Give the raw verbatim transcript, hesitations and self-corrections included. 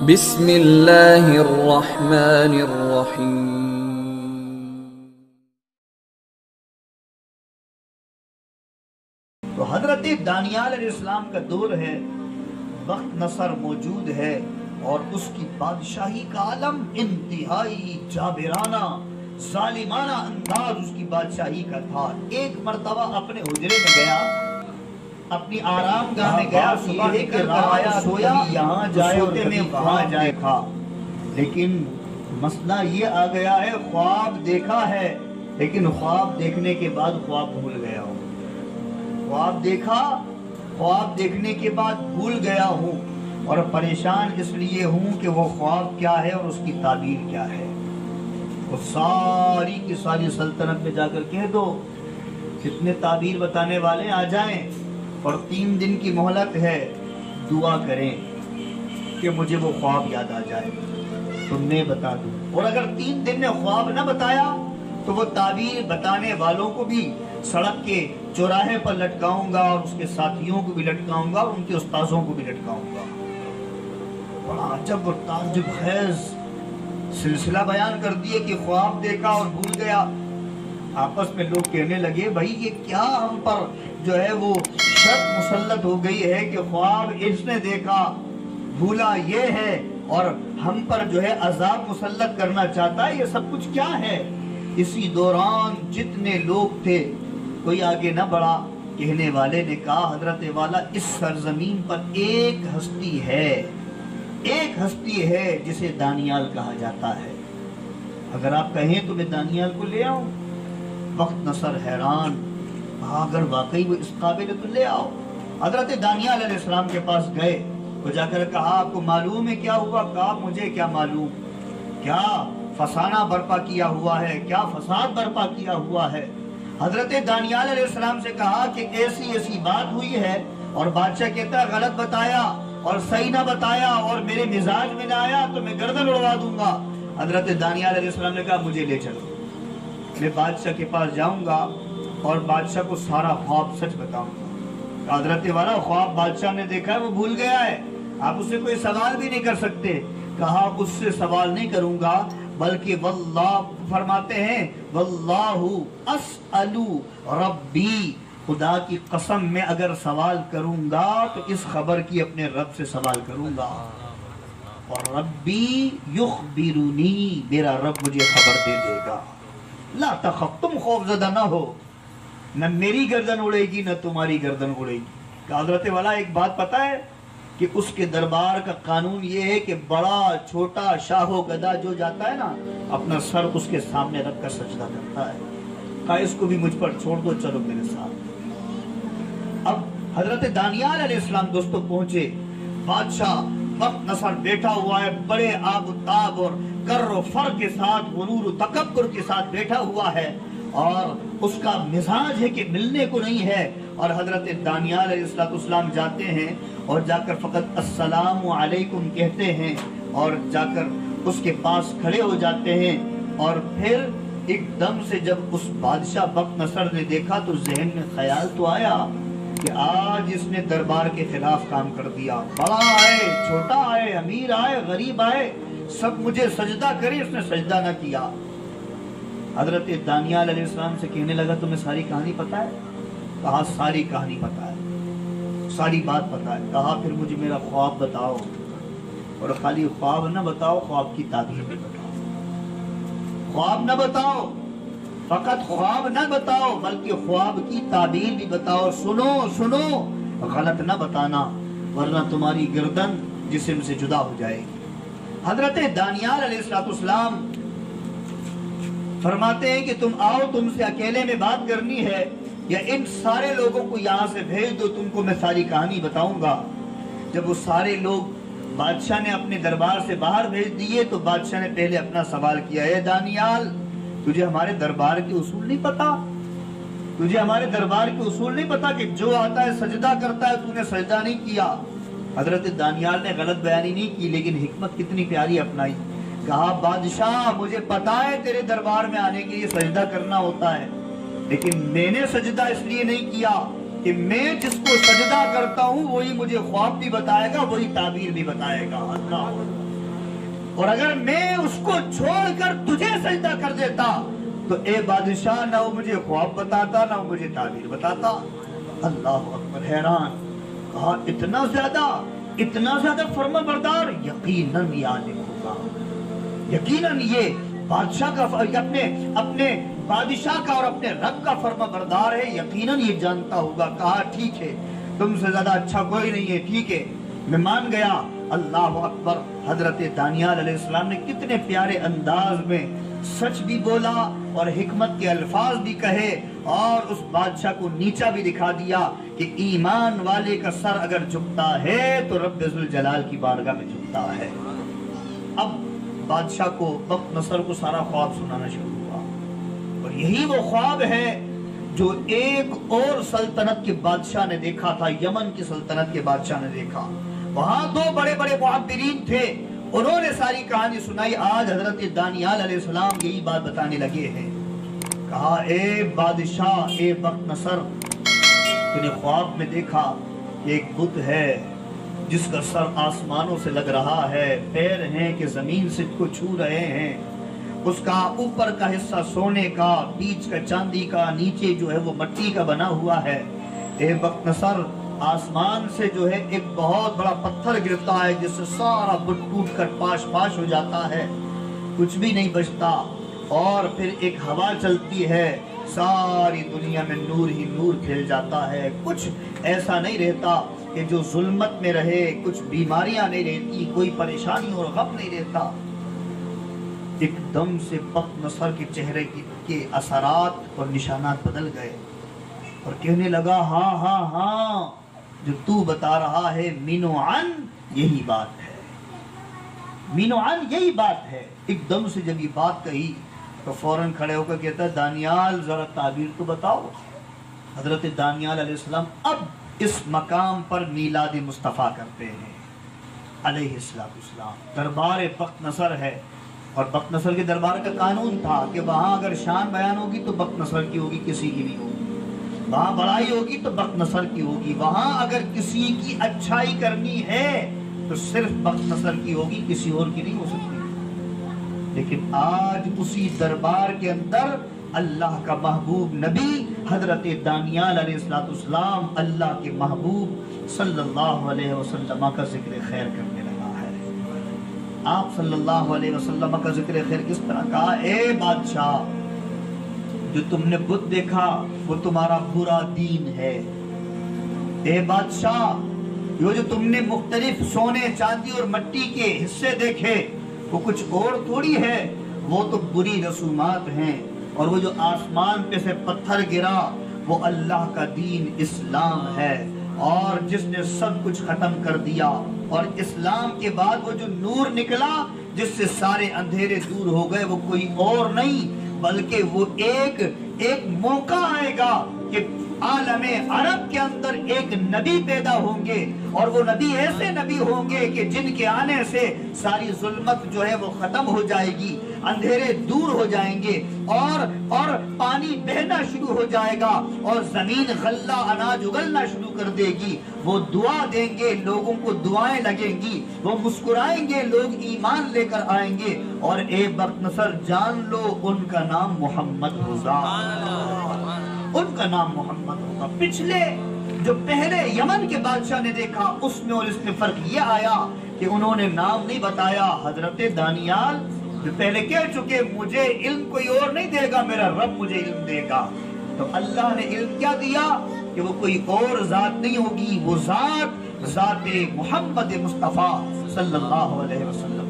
बिस्मिल्लाहिर्रहमानिर्रहीम। तो हजरत दानियाल अलैहिस्सलाम का दौर है, बख्त नसर मौजूद है और उसकी बादशाही का आलम इंतहाई जाबिराना जालिमाना अंदाज उसकी बादशाही का था। एक मरतबा अपने हुजरे में गया, अपनी आराम गाह में गया, सुबह के राया सोया, यहाँ जाए सोते में वहाँ जाए खा। लेकिन मसला ये आ गया है, ख्वाब देखा है लेकिन ख्वाब देखने के बाद ख्वाब भूल गया हो। ख्वाब देखा, ख्वाब देखने के बाद भूल गया हूँ और परेशान इसलिए हूँ कि वो ख्वाब क्या है और उसकी ताबीर क्या है। वो सारी की सारी सल्तनत में जाकर कह दो, जितने ताबीर बताने वाले आ जाएं और तीन दिन की मोहलत है, दुआ करें कि मुझे वो ख्वाब याद आ जाए, तो मैं बता दूँ। और अगर तीन दिन में ख्वाब ना बताया तो वो ताबीर बताने वालों को भी सड़क के चौराहे पर लटकाऊंगा और उसके साथियों को भी लटकाऊंगा और उनके उस्ताजों को भी लटकाऊंगा। बड़ा अजब और ताज्जुब खैज़ सिलसिला बयान कर दिए कि ख्वाब देखा और भूल गया। आपस में लोग कहने लगे, भाई ये क्या हम पर जो है वो शर्त मुसल्लत हो गई है कि ख्वाब इसने देखा भूला ये है और हम पर जो है अजाब मुसल्लत करना चाहता है, ये सब कुछ क्या है। इसी दौरान जितने लोग थे कोई आगे न बढ़ा। कहने वाले ने कहा, हजरत वाला इस सरजमीन पर एक हस्ती है, एक हस्ती है जिसे दानियाल कहा जाता है। अगर आप कहें तो मैं दानियाल को ले आऊं। बख्त नसर हैरान, अगर वाकई वो इस काबिल तो ले आओ। हजरत दानियाल अलैहिस्सलाम के पास गए, वो जाकर कहा, आपको मालूम है क्या हुआ? कहा, मुझे क्या मालूम, क्या फसाना बर्पा किया हुआ है, क्या फसाद बर्पा किया हुआ है। हजरत दानियाल अलैहिस्सलाम से कहा कि ऐसी ऐसी बात हुई है और बादशाह कहता है गलत बताया और सही ना बताया और मेरे मिजाज में ना आया तो मैं गर्दन उड़वा दूंगा। हजरत दानियाल अलैहिस्सलाम ने कहा, मुझे ले चलो, मैं बादशाह के पास जाऊंगा और बादशाह को सारा ख्वाब सच बताऊंगा। हजरत वाला ख्वाब बादशाह ने देखा है, वो भूल गया है, आप उससे कोई सवाल भी नहीं कर सकते। कहा, उससे सवाल नहीं करूंगा बल्कि वल्लाह फरमाते हैं, वल्लाहु अस्अलु रब्बी, खुदा की कसम में अगर सवाल करूंगा तो इस खबर की अपने रब से सवाल करूंगा। और रब्बी युखबिरुनी, मेरा रब मुझे खबर दे देगा। ला तखफ, तुम खौफजदा ना हो, न मेरी गर्दन उड़ेगी न तुम्हारी गर्दन उड़ेगी। हजरत वाला, एक बात पता है कि उसके दरबार का कानून ये है कि बड़ा छोटा शाहो गदा जो जाता है ना, अपना सर उसके सामने रख कर सजदा करता है। कहा, इसको भी मुझ पर छोड़ दो, चलो मेरे साथ। अब हजरत दानियाल अलैहिस्सलाम दोस्तों पहुंचे, बादशाह बख्त नसर बैठा हुआ है, बड़े आबुताब और कर्र फर के साथ, गुरूर तकब्बुर के साथ बैठा हुआ है और उसका मिजाज है कि मिलने को नहीं है। और हजरत दानियाल अलैहिस्सलाम जाते हैं और जाकर फ़कत अस्सलामु अलैकुम कहते हैं और जाकर उसके पास खड़े हो जाते हैं। और फिर एकदम से जब उस बादशाह बख्त नसर ने देखा तो जहन में ख्याल तो आया कि आज इसने दरबार के खिलाफ काम कर दिया। बड़ा आए, छोटा आए, अमीर आए, गरीब आए, सब मुझे सजदा करे, उसने सजदा ना किया। हजरत दानियाल अलैहिस्सलाम से कहने लगा, तुम्हें सारी कहानी पता है? कहा, सारी कहानी पता है, सारी बात पता है। कहा, फिर मुझे मेरा ख्वाब बताओ और खाली ख्वाब न बताओ, ख्वाब की ताबीर भी बताओ। ख्वाब न बताओ, फकत ख्वाब न बताओ बल्कि ख्वाब की ताबीर भी बताओ। सुनो सुनो, गलत न बताना वरना तुम्हारी गर्दन जिस्म से जुदा हो जाएगी। हजरत दानियाल अलैहिस्सलाम फरमाते हैं कि तुम आओ, तुमसे अकेले में बात करनी है या इन सारे लोगों को यहाँ से भेज दो, तुमको मैं सारी कहानी बताऊंगा। जब वो सारे लोग बादशाह ने अपने दरबार से बाहर भेज दिए तो बादशाह ने पहले अपना सवाल किया, ए दानियाल, तुझे हमारे दरबार के उसूल नहीं पता? तुझे हमारे दरबार के उसूल नहीं पता कि जो आता है सजदा करता है, तूने सजदा नहीं किया। हजरत दानियाल ने गलत बयानी नहीं की लेकिन हिकमत कितनी प्यारी अपनाई। कहा, बादशाह मुझे पता है तेरे दरबार में आने के लिए सजदा करना होता है, लेकिन मैंने सजदा इसलिए नहीं किया कि मैं जिसको सजदा करता हूँ वही मुझे ख्वाब भी बताएगा, वही ताबीर भी बताएगा। अल्लाह। और अगर मैं उसको छोड़कर तुझे सजदा कर देता तो ए बादशाह ना वो मुझे ख्वाब बताता ना वो मुझे ताबीर बताता। अल्लाह अकबर, हैरान। कहा इतना ज्यादा इतना ज्यादा फर्मा बरदार। यकीनन या खुदा, यकीनन ये बादशाह का अपने अपने बादशाह का और अपने रब का फर्मा बरदार है, यकीनन ये जानता होगा। कहा ठीक है, तुमसे ज्यादा अच्छा कोई नहीं है, ठीक है मैं मान गया। अल्लाह अकबर, हजरत दानियाल अलैहिस्सलाम ने कितने प्यारे अंदाज में सच भी बोला और हिकमत के अल्फाज भी कहे और उस बादशाह को नीचा भी दिखा दिया कि ईमान वाले का सर अगर झुकता है तो रब जुल जलाल की बारगाह में झुकता है। अब बादशाह को, बख्त नसर को सारा ख्वाब सुनाना शुरू हुआ और यही वो ख्वाब है जो एक और सल्तनत के बादशाह ने देखा था, यमन की सल्तनत के बादशाह ने देखा। वहां दो बड़े बड़े मुअब्बिरीन थे, उन्होंने सारी कहानी सुनाई। आज हजरत दानियाल अलैहिस्सलाम यही बात बताने लगे हैं। कहा ए बादशाह, ए बख्त नसर, तूने ख्वाब में देखा कि एक बुत है जिसका सर आसमानों से लग रहा है, पैर हैं कि जमीन से को छू रहे हैं। उसका ऊपर का हिस्सा सोने का, बीच का चांदी का, नीचे जो है वो मट्टी का बना हुआ है। ए बख्त नसर, आसमान से जो है एक बहुत बड़ा पत्थर गिरता है जिससे सारा बुट टूट कर पाश पाश हो जाता है, कुछ भी नहीं बचता। और फिर एक हवा चलती है, सारी दुनिया में नूर ही नूर फैल जाता है, कुछ ऐसा नहीं रहता कि जो जुल्मत में रहे, कुछ बीमारियां नहीं रहती, कोई परेशानी और गम नहीं रहता। एकदम से बख्त नसर के चेहरे की, के असरात और निशानात बदल गए और कहने लगा हाँ हाँ हाँ जो तू बता रहा है मिनोआन यही बात है, मिनोआन यही बात है। एकदम से जब ये बात कही तो फौरन खड़े होकर कहता है दानियाल जरा ताबीर तो बताओ। हजरत दानियाल अलैहिस्सलाम अब इस मकाम पर मीलादे मुस्तफा करते हैं अलैहिस्सलाम। दरबार बख्त नसर है और बख्त नसर के दरबार का कानून था कि वहाँ अगर शान बयान होगी तो बख्त नसर की होगी, किसी की नहीं होगी। वहाँ बड़ाई होगी तो बख्त नसर की होगी। वहाँ अगर किसी की अच्छाई करनी है तो सिर्फ बख्त नसर की होगी, किसी और की नहीं हो सकती। लेकिन आज उसी दरबार के अंदर अल्लाह का महबूब नबी हजरत दानियाल अलैहिस्सलाम अल्लाह के महबूब सल्लल्लाहु अलैहि वसल्लम का जिक्र खैर करने लगा है। आप सल्लल्लाहु अलैहि वसल्लम का जिक्र खैर किस तरह का? ए बादशाह, जो तुमने बुत देखा वो तुम्हारा बुरा दीन है। ए बादशाह, जो जो तुमने मुख्तलिफ सोने चांदी और मट्टी के हिस्से देखे वो कुछ और थोड़ी है, वो तो बुरी रसूमात हैं। और वो जो आसमान पे से पत्थर गिरा वो अल्लाह का दीन इस्लाम है, और जिसने सब कुछ खत्म कर दिया। और इस्लाम के बाद वो जो नूर निकला जिससे सारे अंधेरे दूर हो गए वो कोई और नहीं बल्कि वो एक एक मौका आएगा कि आलमे अरब के अंदर एक नबी पैदा होंगे और वो नबी ऐसे नबी होंगे कि जिनके आने से सारी जुल्मत जो है वो खत्म हो जाएगी, अंधेरे दूर हो जाएंगे और और पानी बहना शुरू हो जाएगा और जमीन गल्ला अनाज उगलना शुरू कर देगी। वो दुआ देंगे, लोगों को दुआएं लगेंगी, वो मुस्कुराएंगे, लोग ईमान लेकर आएंगे। और ए बख्त नसर जान लो उनका नाम मोहम्मद होगा, उनका नाम मोहम्मद होगा। पिछले जो पहले यमन के बादशाह ने देखा उसमें और इसमें फर्क ये आया कि उन्होंने नाम नहीं बताया। हजरत दानियाल जो पहले कह चुके मुझे इल्म कोई और नहीं देगा, मेरा रब मुझे इल्म देगा, तो अल्लाह ने इल्म क्या दिया कि वो कोई और जात नहीं होगी, वो जात जात मोहम्मद मुस्तफा सल्लल्लाहु अलैहि वसल्लम।